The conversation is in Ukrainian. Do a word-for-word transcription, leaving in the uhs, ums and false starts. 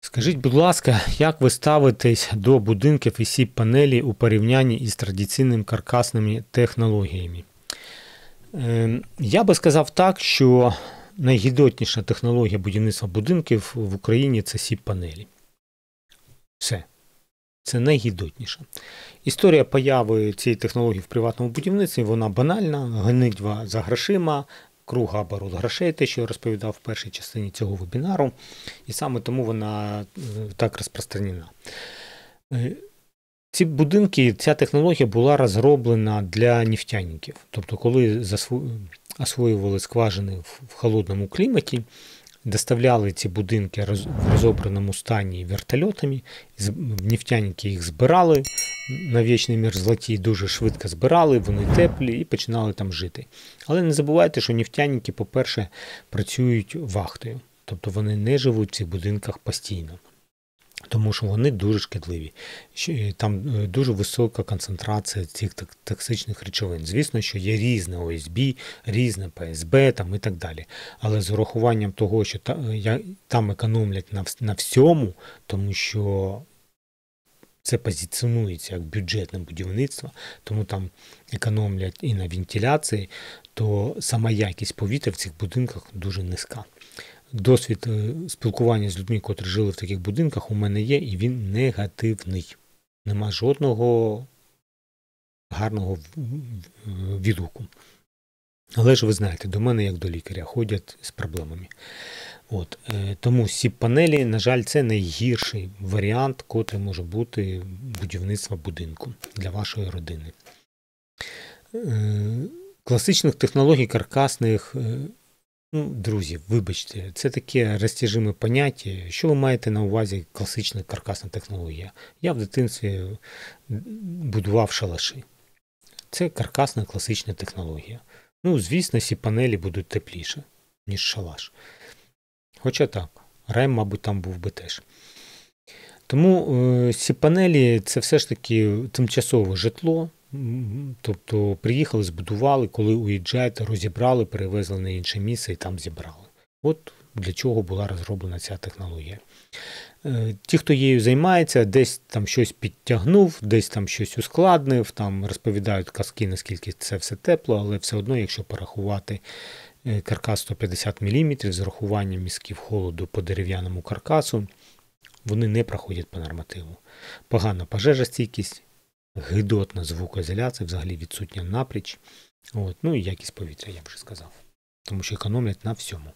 Скажіть, будь ласка, як ви ставитесь до будинків і сіп-панелі у порівнянні із традиційними каркасними технологіями? Я би сказав так, що найгідотніша технологія будівництва будинків в Україні – це сіп-панелі. Все. Це найгідотніше. Історія появи цієї технології в приватному будівництві, вона банальна, гонитва за грошима, кругооборот грошей, те, що я розповідав в першій частині цього вебінару, і саме тому вона так розпространена. Ці будинки, ця технологія була розроблена для нефтяників. Тобто, коли освоювали скважини в холодному кліматі, доставляли ці будинки в розобраному стані вертольотами, нефтяники їх збирали на вічній мерзлоті, дуже швидко збирали, вони теплі і починали там жити. Але не забувайте, що нефтяники, по-перше, працюють вахтою, тобто вони не живуть в цих будинках постійно, тому що вони дуже шкідливі. Там дуже висока концентрація цих токсичних речовин. Звісно, що є різне О С Б, різне П С Б там, і так далі. Але з урахуванням того, що там економлять на, на всьому, тому що це позиціонується як бюджетне будівництво, тому там економлять і на вентиляції, то сама якість повітря в цих будинках дуже низька. Досвід спілкування з людьми, котрі жили в таких будинках, у мене є, і він негативний. Нема жодного гарного відгуку. Але ж ви знаєте, до мене, як до лікаря, ходять з проблемами. От. Тому сіп-панелі, на жаль, це найгірший варіант, котрий може бути будівництва будинку для вашої родини. Класичних технологій каркасних... Ну, друзі, вибачте, це таке розтяжиме поняття. Що ви маєте на увазі класична каркасна технологія? Я в дитинстві будував шалаші. Це каркасна класична технологія. Ну, звісно, сіп-панелі будуть тепліше, ніж шалаш. Хоча так, райм, мабуть, там був би теж. Тому е, сіп-панелі – це все ж таки тимчасове житло. Тобто приїхали, збудували, коли уїжджаєте, розібрали, перевезли на інше місце і там зібрали. От для чого була розроблена ця технологія. Ті, хто її займається, десь там щось підтягнув, десь там щось ускладнив, там розповідають казки, наскільки це все тепло, але все одно, якщо порахувати каркас сто п'ятдесят міліметрів з урахуванням місків холоду по дерев'яному каркасу, вони не проходять по нормативу. Погана пожежостійкість, гидотна звукоізоляція, взагалі відсутня напріч. От. Ну і якість повітря, я вже сказав. Тому що економлять на всьому.